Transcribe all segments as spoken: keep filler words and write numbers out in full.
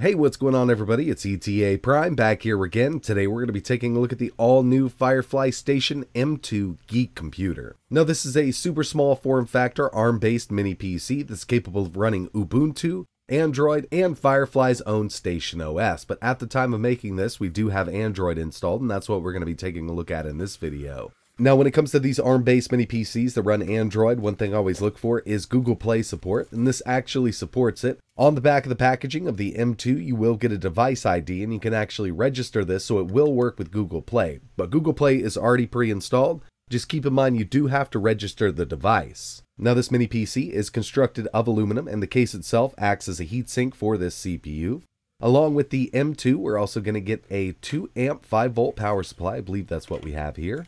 Hey, what's going on everybody? It's E T A Prime back here again. Today we're going to be taking a look at the all-new Firefly Station M two Geek Computer. Now this is a super small form factor ARM-based mini P C that's capable of running Ubuntu, Android, and Firefly's own Station O S. But at the time of making this, we do have Android installed, and that's what we're going to be taking a look at in this video. Now, when it comes to these ARM-based mini P Cs that run Android, one thing I always look for is Google Play support, and this actually supports it. On the back of the packaging of the M two, you will get a device I D, and you can actually register this, so it will work with Google Play. But Google Play is already pre-installed. Just keep in mind you do have to register the device. Now, this mini P C is constructed of aluminum, and the case itself acts as a heatsink for this C P U. Along with the M two, we're also going to get a two amp five volt power supply. I believe that's what we have here.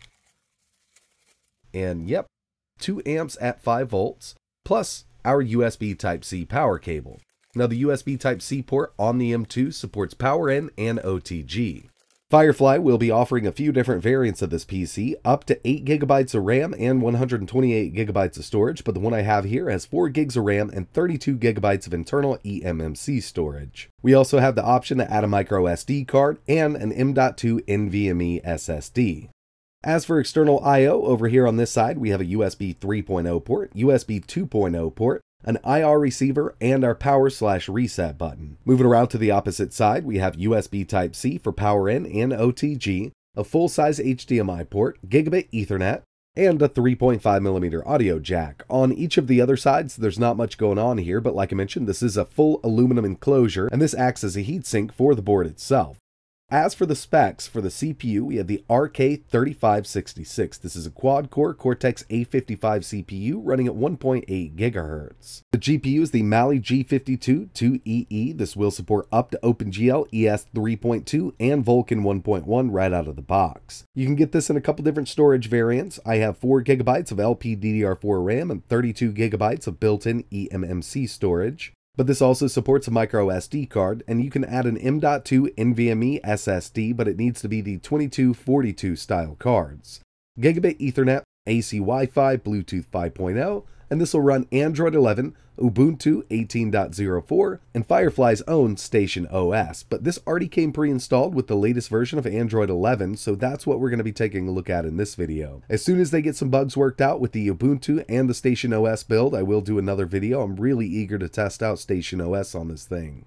And yep, two amps at five volts, plus our U S B Type-C power cable. Now the U S B Type-C port on the M two supports PowerIn and O T G. Firefly will be offering a few different variants of this P C, up to eight gigabytes of RAM and one hundred twenty-eight gigabytes of storage, but the one I have here has four gigs of RAM and thirty-two gigabytes of internal eMMC storage. We also have the option to add a micro S D card and an M dot two NVMe S S D. As for external I O, over here on this side, we have a U S B three point oh port, U S B two point oh port, an I R receiver, and our power slash reset button. Moving around to the opposite side, we have U S B Type-C for power in and O T G, a full-size H D M I port, Gigabit Ethernet, and a three point five millimeter audio jack. On each of the other sides, there's not much going on here, but like I mentioned, this is a full aluminum enclosure, and this acts as a heatsink for the board itself. As for the specs, for the C P U, we have the R K thirty-five sixty-six. This is a quad-core Cortex A fifty-five C P U running at one point eight gigahertz. The G P U is the Mali G fifty-two two E E. This will support up to OpenGL E S three point two and Vulkan one point one right out of the box. You can get this in a couple different storage variants. I have four gigabytes of L P D D R four RAM and thirty-two gigabytes of built-in eMMC storage. But this also supports a micro S D card, and you can add an M dot two NVMe S S D, but it needs to be the twenty-two forty-two style cards. Gigabit Ethernet, A C Wi-Fi, Bluetooth five point oh, and this will run Android eleven, Ubuntu eighteen point oh four, and Firefly's own Station O S. But this already came pre-installed with the latest version of Android eleven, so that's what we're going to be taking a look at in this video. As soon as they get some bugs worked out with the Ubuntu and the Station O S build, I will do another video. I'm really eager to test out Station O S on this thing.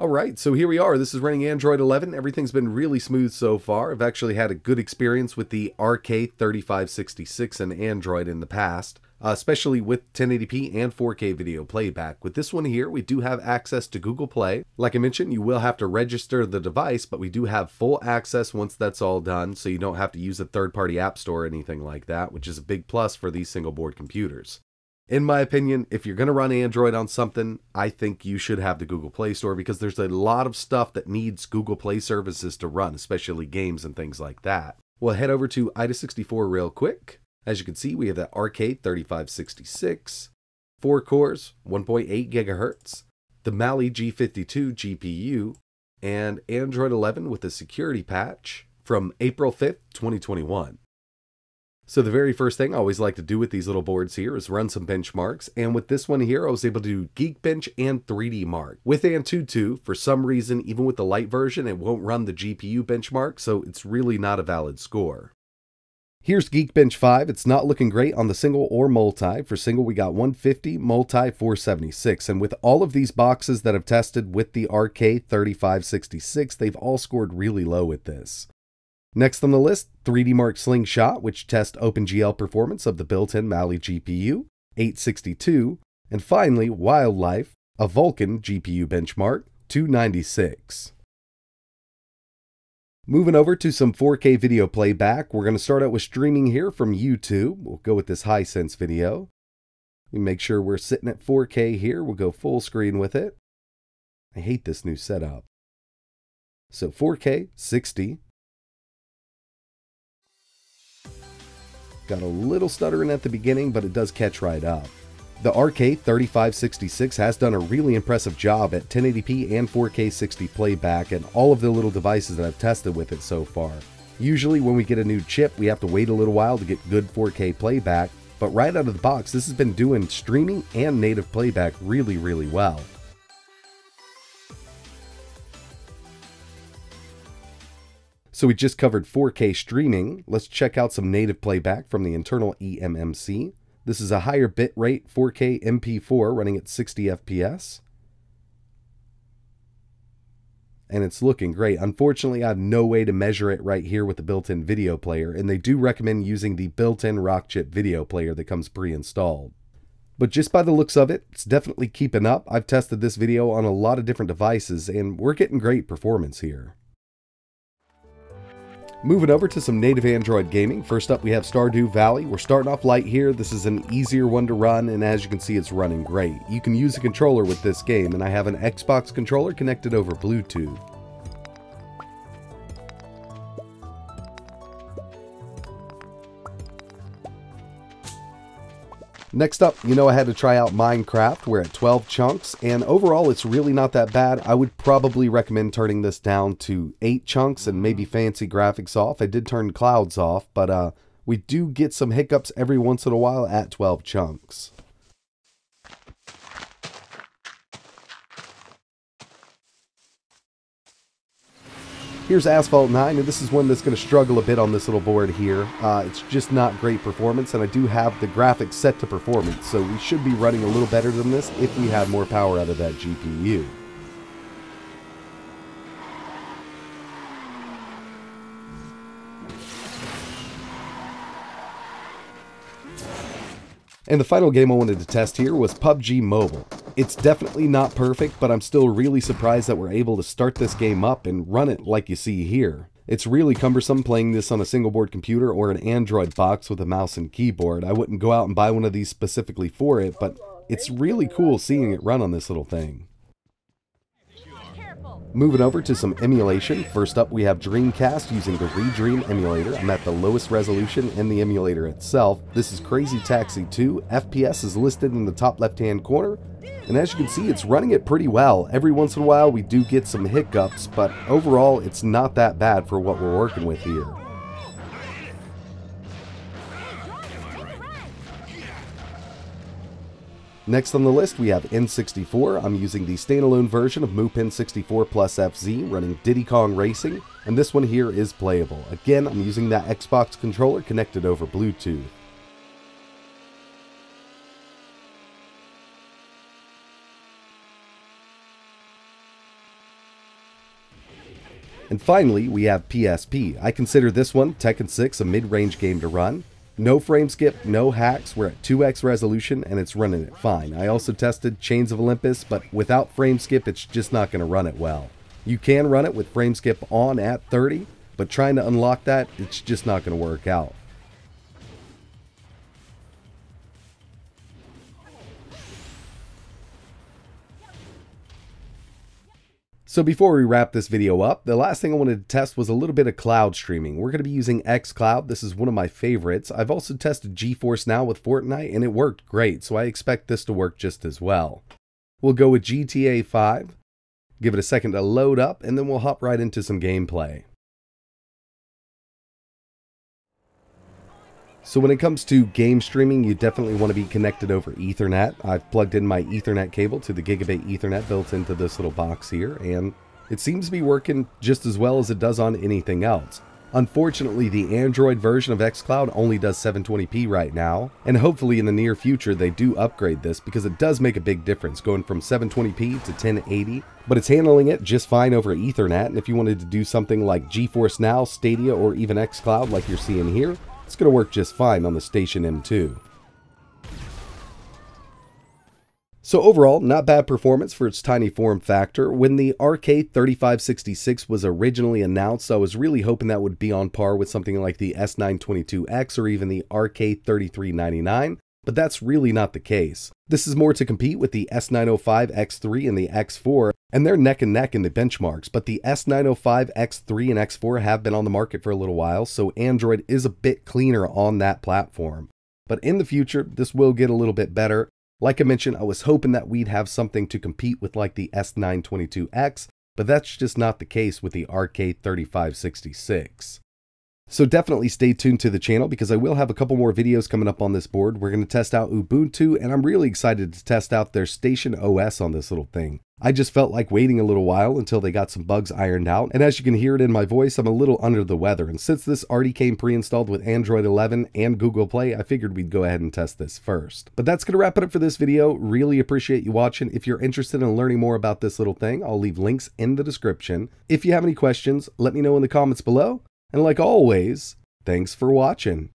Alright, so here we are. This is running Android eleven. Everything's been really smooth so far. I've actually had a good experience with the R K thirty-five sixty-six and Android in the past, uh, especially with ten eighty p and four K video playback. With this one here, we do have access to Google Play. Like I mentioned, you will have to register the device, but we do have full access once that's all done, so you don't have to use a third-party app store or anything like that, which is a big plus for these single-board computers. In my opinion, if you're going to run Android on something, I think you should have the Google Play Store because there's a lot of stuff that needs Google Play services to run, especially games and things like that. We'll head over to I D A sixty-four real quick. As you can see, we have that R K thirty-five sixty-six, four cores, one point eight gigahertz, the Mali G fifty-two G P U, and Android eleven with a security patch from April fifth, twenty twenty-one. So the very first thing I always like to do with these little boards here is run some benchmarks, and with this one here I was able to do Geekbench and three D Mark. With Antutu, for some reason, even with the light version, it won't run the G P U benchmark, so it's really not a valid score. Here's Geekbench five. It's not looking great on the single or multi. For single, we got one fifty, multi four seventy-six. And with all of these boxes that I've tested with the R K thirty-five sixty-six, they've all scored really low with this. Next on the list, three D Mark Slingshot, which tests OpenGL performance of the built-in Mali G P U, eight sixty-two, and finally Wildlife, a Vulkan G P U benchmark, two ninety-six. Moving over to some four K video playback, we're going to start out with streaming here from YouTube. We'll go with this Hisense video. We make sure we're sitting at four K here. We'll go full screen with it. I hate this new setup. So four K, sixty. Got a little stuttering at the beginning, but it does catch right up. The R K thirty-five sixty-six has done a really impressive job at ten eighty p and four K sixty playback and all of the little devices that I've tested with it so far. Usually when we get a new chip, we have to wait a little while to get good four K playback, but right out of the box, this has been doing streaming and native playback really, really well. So we just covered four K streaming. Let's check out some native playback from the internal eMMC. This is a higher bitrate four K M P four running at sixty F P S. And it's looking great. Unfortunately, I have no way to measure it right here with the built-in video player, and they do recommend using the built-in Rockchip video player that comes pre-installed. But just by the looks of it, it's definitely keeping up. I've tested this video on a lot of different devices, and we're getting great performance here. Moving over to some native Android gaming. First up, we have Stardew Valley. We're starting off light here. This is an easier one to run, and as you can see, it's running great. You can use a controller with this game, and I have an Xbox controller connected over Bluetooth. Next up, you know I had to try out Minecraft. We're at twelve chunks, and overall it's really not that bad. I would probably recommend turning this down to eight chunks and maybe fancy graphics off. I did turn clouds off, but uh, we do get some hiccups every once in a while at twelve chunks. Here's Asphalt nine, and this is one that's going to struggle a bit on this little board here. Uh, it's just not great performance, and I do have the graphics set to performance, so we should be running a little better than this if we had more power out of that G P U. And the final game I wanted to test here was P U B G Mobile. It's definitely not perfect, but I'm still really surprised that we're able to start this game up and run it like you see here. It's really cumbersome playing this on a single board computer or an Android box with a mouse and keyboard. I wouldn't go out and buy one of these specifically for it, but it's really cool seeing it run on this little thing. Moving over to some emulation. First up, we have Dreamcast using the ReDream emulator. I'm at the lowest resolution in the emulator itself. This is Crazy Taxi two. F P S is listed in the top left-hand corner. And as you can see, it's running it pretty well. Every once in a while, we do get some hiccups, but overall, it's not that bad for what we're working with here. Next on the list, we have N sixty-four. I'm using the standalone version of Mupin sixty-four Plus F Z running Diddy Kong Racing, and this one here is playable. Again, I'm using that Xbox controller connected over Bluetooth. And finally, we have P S P. I consider this one, Tekken six, a mid-range game to run. No frame skip, no hacks, we're at two X resolution, and it's running it fine. I also tested Chains of Olympus, but without frame skip, it's just not going to run it well. You can run it with frame skip on at thirty, but trying to unlock that, it's just not going to work out. So before we wrap this video up, the last thing I wanted to test was a little bit of cloud streaming. We're going to be using xCloud. This is one of my favorites. I've also tested GeForce Now with Fortnite, and it worked great, so I expect this to work just as well. We'll go with G T A five, give it a second to load up, and then we'll hop right into some gameplay. So when it comes to game streaming, you definitely want to be connected over Ethernet. I've plugged in my Ethernet cable to the Gigabit Ethernet built into this little box here, and it seems to be working just as well as it does on anything else. Unfortunately, the Android version of xCloud only does seven twenty p right now, and hopefully in the near future they do upgrade this because it does make a big difference going from seven twenty p to ten eighty, but it's handling it just fine over Ethernet, and if you wanted to do something like GeForce Now, Stadia, or even xCloud like you're seeing here, it's going to work just fine on the Station M two. So overall, not bad performance for its tiny form factor. When the R K thirty-five sixty-six was originally announced, I was really hoping that would be on par with something like the S nine twenty-two X or even the R K thirty-three ninety-nine, but that's really not the case. This is more to compete with the S nine oh five X three and the X four, and they're neck and neck in the benchmarks, but the S nine oh five X three and X four have been on the market for a little while, so Android is a bit cleaner on that platform. But in the future, this will get a little bit better. Like I mentioned, I was hoping that we'd have something to compete with like the S nine twenty-two X, but that's just not the case with the R K thirty-five sixty-six. So definitely stay tuned to the channel because I will have a couple more videos coming up on this board. We're going to test out Ubuntu, and I'm really excited to test out their Station O S on this little thing. I just felt like waiting a little while until they got some bugs ironed out, and as you can hear it in my voice, I'm a little under the weather, and since this already came pre-installed with Android eleven and Google Play, I figured we'd go ahead and test this first. But that's going to wrap it up for this video. Really appreciate you watching. If you're interested in learning more about this little thing, I'll leave links in the description. If you have any questions, let me know in the comments below, and like always, thanks for watching.